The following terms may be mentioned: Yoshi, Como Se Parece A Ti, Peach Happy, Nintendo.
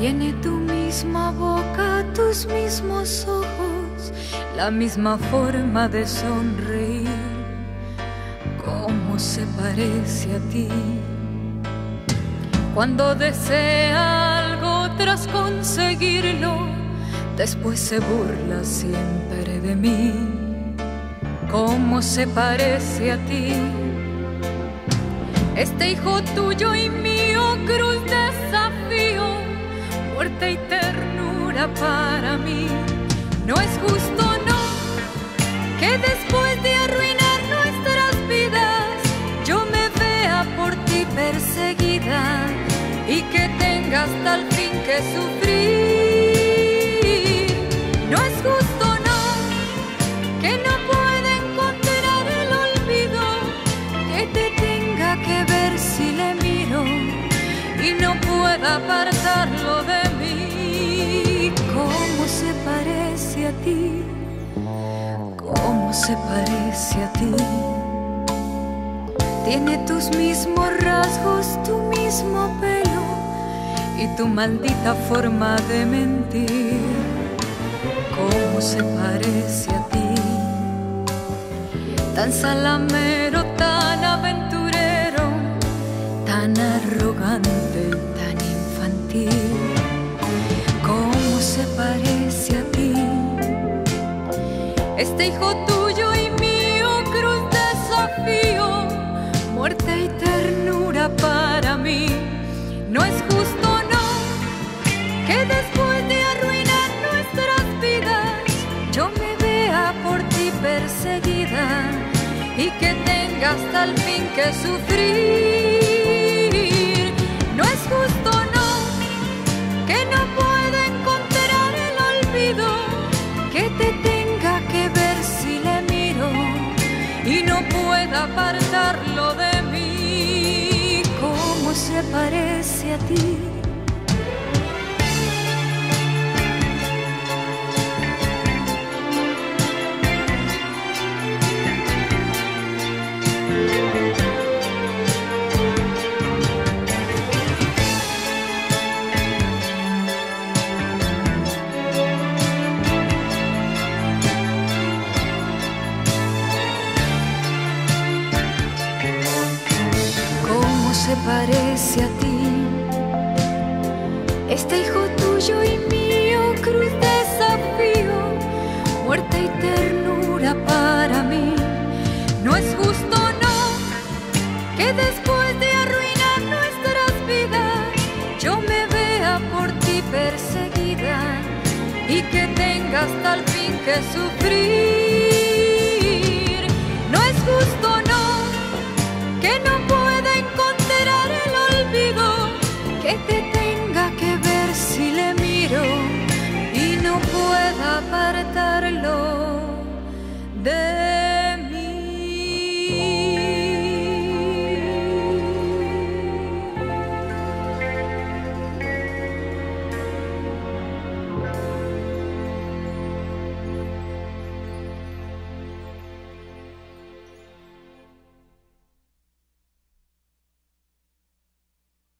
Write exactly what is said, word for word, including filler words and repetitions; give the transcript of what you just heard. Tiene tu misma boca, tus mismos ojos, la misma forma de sonreír. ¿Cómo se parece a ti? Cuando desea algo tras conseguirlo, después se burla siempre de mí. ¿Cómo se parece a ti? Este hijo tuyo y mío, cruz desafío, muerte y ternura para mí. No es justo, no, que después de arruinar nuestras vidas, yo me vea por ti perseguida y que tengas tal fin que sufrir. No es justo, no, que no pueda encontrar el olvido, que te tenga que ver si le miro y no pueda apartarlo de mí. ¿Cómo se parece a ti? ¿Cómo se parece a ti? Tiene tus mismos rasgos, tu mismo pelo y tu maldita forma de mentir. ¿Cómo se parece a ti? Tan salamero, tan aventurero, tan arrogante y tan infantil. ¿Cómo se parece a ti? Este hijo tuyo y mío, cruz desafío, muerte y ternura para mí. No es justo, no, que después de arruinar nuestras vidas, yo me vea por ti perseguida y que tenga hasta el fin que sufrir. No es justo, no, que no pueda encontrar el olvido, que te tenga que ver si le miro y no pueda apartarlo de mí. ¿Cómo se parece a ti? ¿Cómo se parece a ti? Este hijo tuyo y mío, cruz desafío, muerte y ternura para mí. No es justo, no, que después de arruinar nuestras vidas, yo me vea por ti perseguida y que tengas tal fin que sufrir.